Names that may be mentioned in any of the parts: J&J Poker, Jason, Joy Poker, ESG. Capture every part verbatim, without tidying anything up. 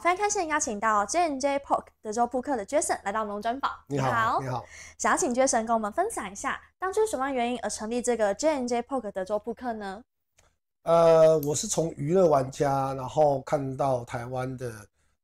非常开心邀请到 J and J Poker 德州扑克的 Jason 来到我们的专访。你好，你好，想要请 Jason 跟我们分享一下，当初什么原因而成立这个 J and J Poker 德州扑克呢？呃，我是从娱乐玩家，然后看到台湾的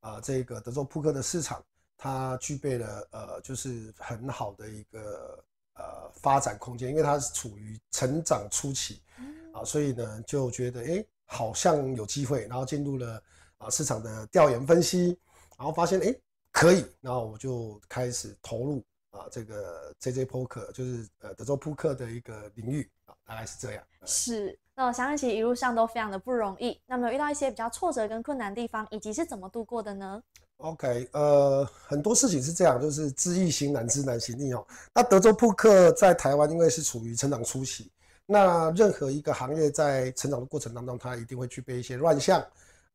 啊、呃、这个德州扑克的市场，它具备了呃就是很好的一个呃发展空间，因为它是处于成长初期啊、嗯呃，所以呢就觉得哎、欸、好像有机会，然后进入了。 啊，市场的调研分析，然后发现哎可以，然后我就开始投入啊这个 J J Poker， 就是呃德州扑克的一个领域啊，大概是这样。是，那我相信其实一路上都非常的不容易。那么有遇到一些比较挫折跟困难的地方，以及是怎么度过的呢 ？OK， 呃，很多事情是这样，就是知易行难，知难行易哦。那德州扑克在台湾因为是处于成长初期，那任何一个行业在成长的过程当中，它一定会具备一些乱象。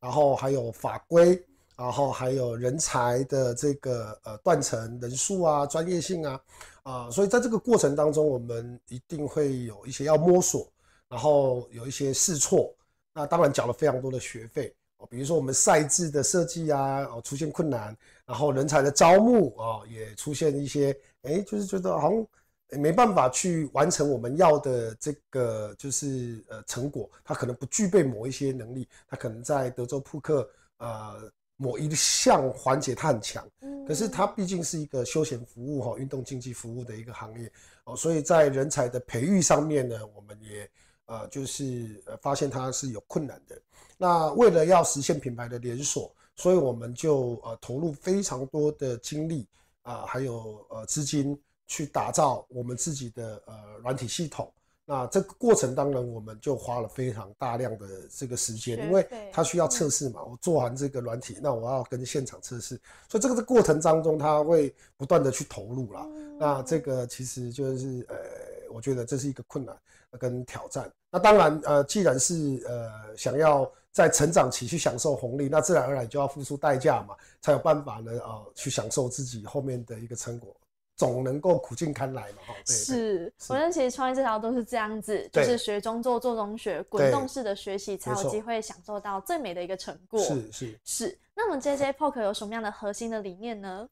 然后还有法规，然后还有人才的这个呃断层、人数啊、专业性啊，啊、呃，所以在这个过程当中，我们一定会有一些要摸索，然后有一些试错。那当然缴了非常多的学费哦，比如说我们赛制的设计啊，哦出现困难，然后人才的招募哦也出现一些，哎，就是觉得好像没办法去完成我们要的这个就是呃成果，他可能不具备某一些能力，他可能在德州扑克呃某一项环节他很强，可是他毕竟是一个休闲服务哈、哦、运动竞技服务的一个行业哦，所以在人才的培育上面呢，我们也呃就是呃发现他是有困难的。那为了要实现品牌的连锁，所以我们就呃投入非常多的精力啊、呃，还有呃资金。 去打造我们自己的呃软体系统，那这个过程当然我们就花了非常大量的这个时间，因为它需要测试嘛。我做完这个软体，那我要跟现场测试，所以这个过程当中，它会不断的去投入啦。嗯、那这个其实就是呃，我觉得这是一个困难跟挑战。那当然呃，既然是呃想要在成长期去享受红利，那自然而然就要付出代价嘛，才有办法呢啊、呃、去享受自己后面的一个成果。 总能够苦尽甘来嘛，哈。是，我认为其实创业这条都是这样子，就是学中做，做中学，滚动式的学习，才有机会享受到最美的一个成果。是是是。那我们 J J Poker 有什么样的核心的理念呢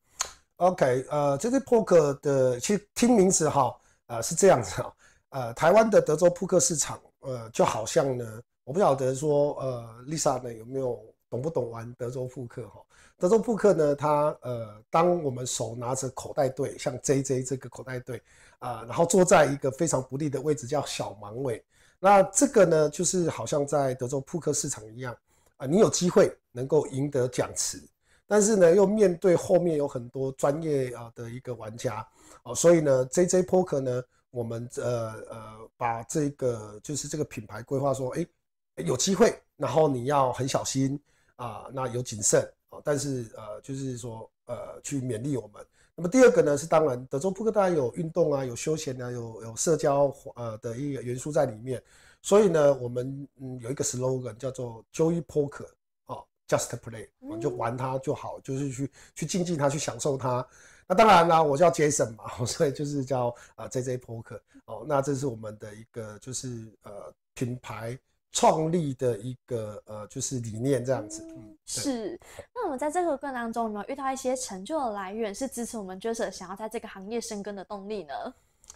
？OK， 呃 ，J J Poker 的其实听名字哈，呃是这样子哈，呃，台湾的德州扑克市场，呃，就好像呢，我不晓得说，呃 ，Lisa 呢有没有？ 懂不懂玩德州扑克？哈，德州扑克呢，它呃，当我们手拿着口袋对，像 J J 这个口袋对啊、呃，然后坐在一个非常不利的位置，叫小盲位。那这个呢，就是好像在德州扑克市场一样啊、呃，你有机会能够赢得奖池，但是呢，又面对后面有很多专业啊、呃、的一个玩家哦、呃，所以呢 ，J J Poker 呢，我们呃呃，把这个就是这个品牌规划说，哎、欸，有机会，然后你要很小心。 啊、呃，那有谨慎啊、哦，但是呃，就是说呃，去勉励我们。那么第二个呢，是当然德州扑克当然有运动啊，有休闲啊，有有社交呃的一个元素在里面。所以呢，我们嗯有一个 slogan 叫做 Joy Poker 哦 ，Just Play， 我们就玩它就好，就是去去竞技它，去享受它。那当然啦、啊，我叫 Jason 嘛，所以就是叫啊、呃、J J Poker 哦。那这是我们的一个就是呃品牌。 创立的一个呃，就是理念这样子。嗯、是。那我们在这个过程当中，有没有遇到一些成就的来源，是支持我们 Jason 想要在这个行业深耕的动力呢？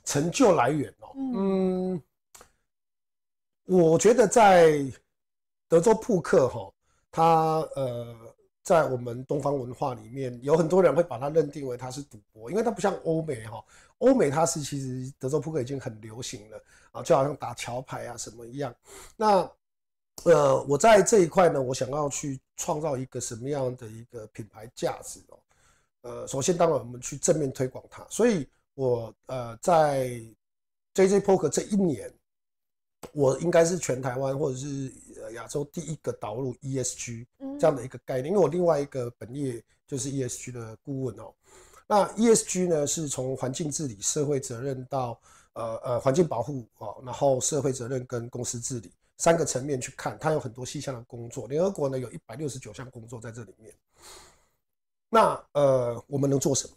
成就来源哦，嗯，嗯我觉得在德州扑克哈、哦，它呃，在我们东方文化里面，有很多人会把它认定为它是赌博，因为它不像欧美哈、哦，欧美它是其实德州扑克已经很流行了。 啊，就好像打桥牌啊什么一样。那，呃，我在这一块呢，我想要去创造一个什么样的一个品牌价值哦？呃，首先当然我们去正面推广它，所以我呃在 J J Poker 这一年，我应该是全台湾或者是亚洲第一个导入 E S G 这样的一个概念，因为我另外一个本业就是 E S G 的顾问哦。那 E S G 呢，是从环境治理、社会责任到 呃呃，环境保护哦，然后社会责任跟公司治理三个层面去看，它有很多细项的工作。联合国呢有一百六十九项工作在这里面。那呃，我们能做什么？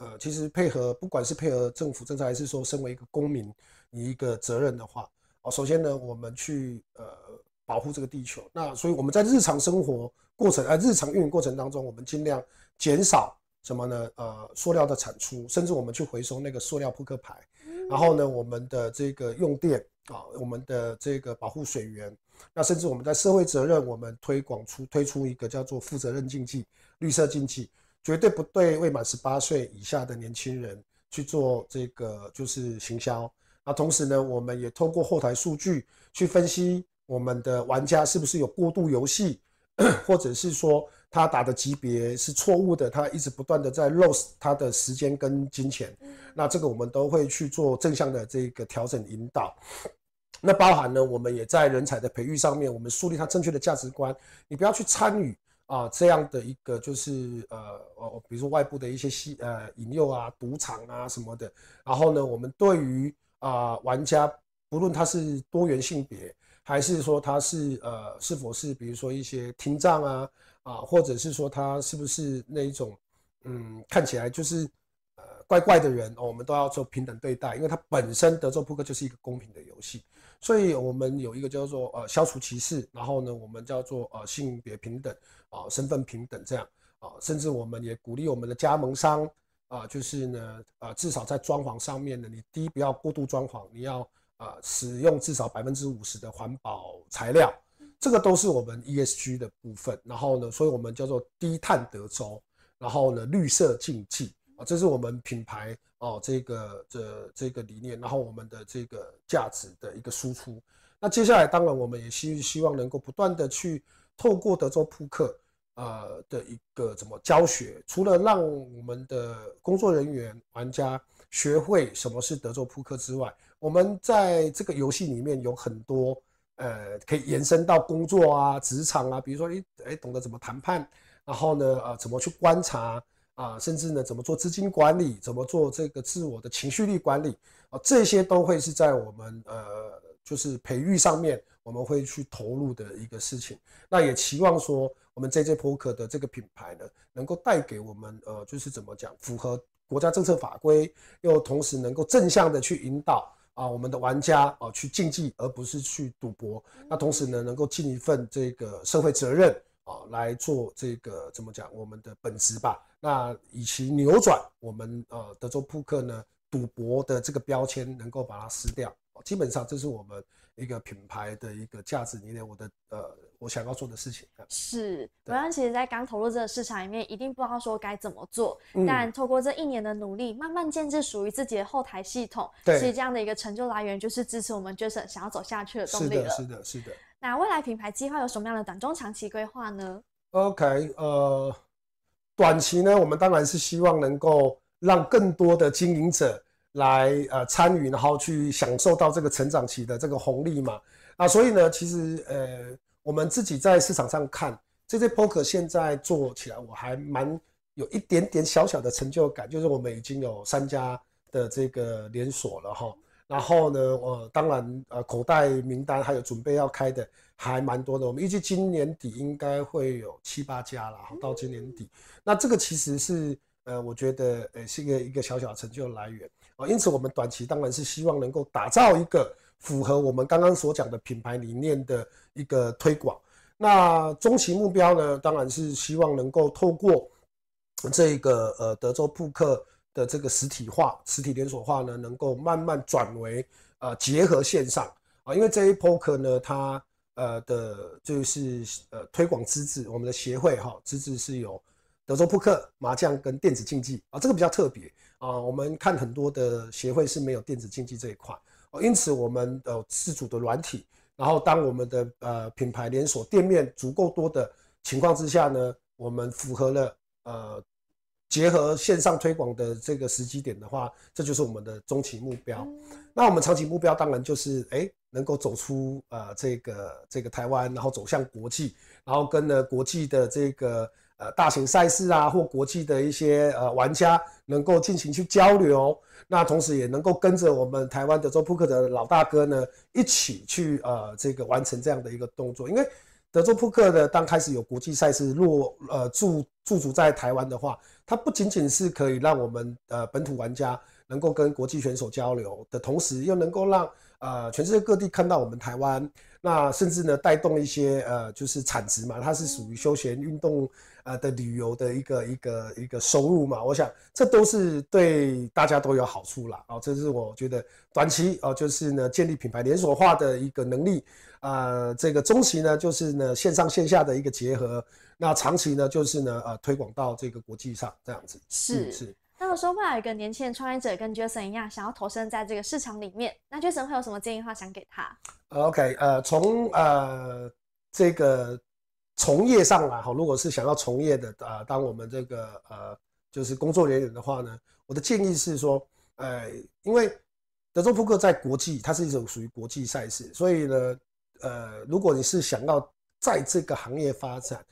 呃，其实配合，不管是配合政府政策，还是说身为一个公民，你一个责任的话，哦，首先呢，我们去呃。保护这个地球。那所以我们在日常生活过程，呃，日常运营过程当中，我们尽量减少什么呢？呃，塑料的产出，甚至我们去回收那个塑料扑克牌。然后呢，我们的这个用电啊，我们的这个保护水源。那甚至我们在社会责任，我们推广出推出一个叫做负责任经济、绿色经济，绝对不对未满十八岁以下的年轻人去做这个就是行销。那同时呢，我们也透过后台数据去分析我们的玩家是不是有过度游戏，或者是说他打的级别是错误的，他一直不断的在 lose 他的时间跟金钱。那这个我们都会去做正向的这个调整引导。那包含呢，我们也在人才的培育上面，我们树立他正确的价值观。你不要去参与啊这样的一个就是呃呃，比如说外部的一些吸呃引诱啊、赌场啊什么的。然后呢，我们对于啊、呃、玩家，不论他是多元性别，还是说他是呃是否是比如说一些听障啊啊、呃，或者是说他是不是那一种嗯看起来就是呃怪怪的人、哦，我们都要做平等对待，因为他本身德州扑克就是一个公平的游戏。所以我们有一个叫做呃消除歧视，然后呢，我们叫做呃性别平等啊、呃，身份平等这样啊、呃，甚至我们也鼓励我们的加盟商啊、呃，就是呢呃至少在装潢上面呢，你第一不要过度装潢，你要呃使用至少百分之五十的环保材料，这个都是我们 E S G 的部分。然后呢，所以我们叫做低碳德州，然后呢绿色经济啊、呃，这是我们品牌。哦，这个这这个理念，然后我们的这个价值的一个输出。那接下来，当然我们也希希望能够不断的去透过德州扑克，呃的一个怎么教学，除了让我们的工作人员、玩家学会什么是德州扑克之外，我们在这个游戏里面有很多呃可以延伸到工作啊、职场啊，比如说哎哎懂得怎么谈判，然后呢呃怎么去观察。啊，甚至呢，怎么做资金管理，怎么做这个自我的情绪力管理啊，这些都会是在我们呃，就是培育上面我们会去投入的一个事情。那也期望说，我们 J J Poker 的这个品牌呢，能够带给我们呃，就是怎么讲，符合国家政策法规，又同时能够正向的去引导啊我们的玩家啊去竞技，而不是去赌博。那同时呢，能够尽一份这个社会责任。来做这个怎么讲我们的本质吧，那以其扭转我们呃德州扑克呢赌博的这个标签，能够把它撕掉。基本上这是我们一个品牌的一个价值理念，我的呃我想要做的事情。是，我想其实在刚投入这个市场里面，一定不知道说该怎么做，嗯、但透过这一年的努力，慢慢建制属于自己的后台系统。对，其实这样的一个成就来源，就是支持我们 Jason 想要走下去的动力了。是的，是的，是的。那未来品牌计划有什么样的短中长期规划呢 ？OK， 呃，短期呢，我们当然是希望能够让更多的经营者来呃参与，然后去享受到这个成长期的这个红利嘛。啊，所以呢，其实呃，我们自己在市场上看 ，J J Poker 现在做起来，我还蛮有一点点小小的成就感，就是我们已经有三家的这个连锁了哈。然后呢，呃，当然，呃，口袋名单还有准备要开的还蛮多的，我们预计今年底应该会有七八家啦，到今年底。那这个其实是，呃，我觉得，呃，是一个一个小小的成就来源啊、呃。因此，我们短期当然是希望能够打造一个符合我们刚刚所讲的品牌理念的一个推广。那中期目标呢，当然是希望能够透过这个呃德州扑克。的这个实体化、实体连锁化呢，能够慢慢转为呃结合线上啊，因为这一 Poker 呢，它呃的就是呃推广资质，我们的协会哈资质是有德州扑克、麻将跟电子竞技啊，这个比较特别啊，我们看很多的协会是没有电子竞技这一块、啊、因此我们呃自主的软体，然后当我们的呃品牌连锁店面足够多的情况之下呢，我们符合了呃。结合线上推广的这个时机点的话，这就是我们的中期目标。那我们长期目标当然就是，哎，能够走出呃这个这个台湾，然后走向国际，然后跟呢国际的这个呃大型赛事啊，或国际的一些呃玩家能够进行去交流。那同时也能够跟着我们台湾德州扑克的老大哥呢，一起去呃这个完成这样的一个动作，因为。德州扑克呢，当开始有国际赛事落呃驻驻足在台湾的话，它不仅仅是可以让我们呃本土玩家能够跟国际选手交流的同时，又能够让呃全世界各地看到我们台湾，那甚至呢带动一些呃就是产值嘛，它是属于休闲运动呃的旅游的一个一个一个收入嘛，我想这都是对大家都有好处啦。哦，这是我觉得短期哦、呃、就是呢建立品牌连锁化的一个能力，呃这个中期呢就是呢线上线下的一个结合，那长期呢就是呢呃推广到这个国际上这样子。是、嗯、是。那如果说未来有一个年轻的创业者跟 Jason 一样，想要投身在这个市场里面，那 Jason 会有什么建议话想给他 ？OK， 呃，从呃这个从业上来哈，如果是想要从业的啊、呃，当我们这个呃就是工作人员的话呢，我的建议是说，呃，因为德州扑克在国际，它是一种属于国际赛事，所以呢，呃，如果你是想要在这个行业发展，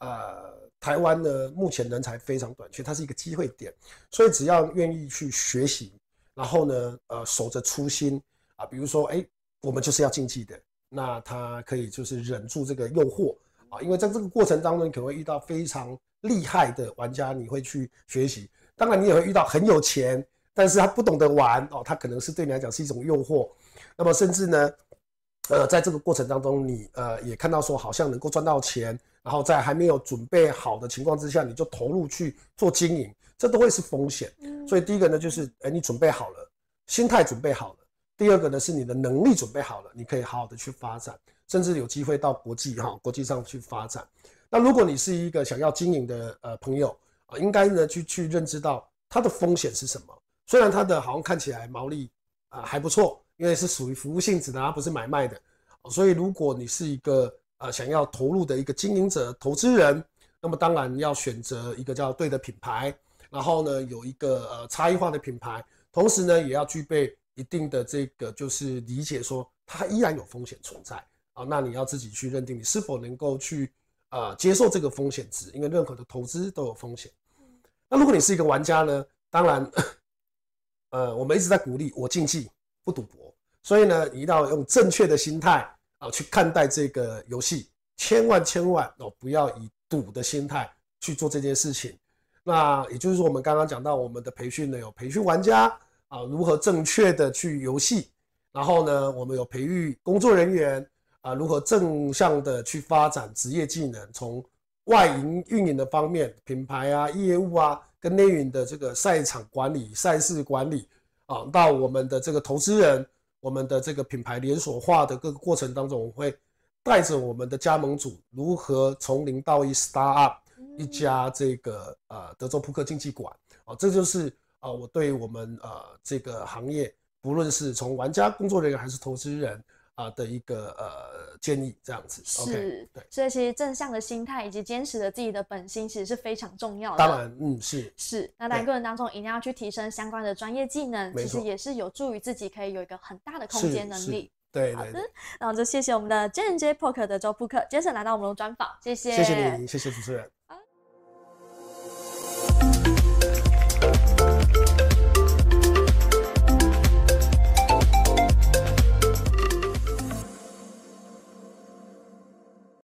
呃。台湾呢，目前人才非常短缺，它是一个机会点，所以只要愿意去学习，然后呢，呃，守着初心啊，比如说，哎、欸，我们就是要竞技的，那他可以就是忍住这个诱惑啊，因为在这个过程当中，你可能会遇到非常厉害的玩家，你会去学习，当然你也会遇到很有钱，但是他不懂得玩哦，他可能是对你来讲是一种诱惑，那么甚至呢。呃，在这个过程当中，你呃也看到说好像能够赚到钱，然后在还没有准备好的情况之下，你就投入去做经营，这都会是风险。所以第一个呢，就是哎、欸、你准备好了，心态准备好了；第二个呢，是你的能力准备好了，你可以好好的去发展，甚至有机会到国际哈、哦、国际上去发展。那如果你是一个想要经营的呃朋友啊、呃，应该呢去去认知到它的风险是什么。虽然它的好像看起来毛利啊、呃、还不错。因为是属于服务性质的，它不是买卖的，所以如果你是一个呃想要投入的一个经营者、投资人，那么当然要选择一个叫对的品牌，然后呢有一个呃差异化的品牌，同时呢也要具备一定的这个就是理解说它依然有风险存在啊，那你要自己去认定你是否能够去呃接受这个风险值，因为任何的投资都有风险。那如果你是一个玩家呢，当然呃我们一直在鼓励我竞技不赌博。所以呢，你一定要用正确的心态啊去看待这个游戏，千万千万哦不要以赌的心态去做这件事情。那也就是说，我们刚刚讲到我们的培训呢，有培训玩家啊如何正确的去游戏，然后呢，我们有培育工作人员啊如何正向的去发展职业技能，从外营运营的方面，品牌啊、业务啊，跟内营的这个赛场管理、赛事管理啊，到我们的这个投资人。我们的这个品牌连锁化的各个过程当中，我们会带着我们的加盟主如何从零到一 start up 一家这个呃德州扑克竞技馆啊、哦，这就是啊、呃、我对我们呃这个行业，不论是从玩家、工作人员还是投资人啊、呃、的一个呃建议，这样子。是， okay， 对，所以其实正向的心态以及坚持的自己的本心，其实是非常重要的。当然，嗯，是是。那在过程当中，一定要去提升相关的专业技能，其实也是有助于自己可以有一个很大的空间能力。对， 对， 对。好的，那我们就谢谢我们的 J and J Poker 德州扑克 Jason 来到我们的专访，谢谢。谢谢你，谢谢主持人。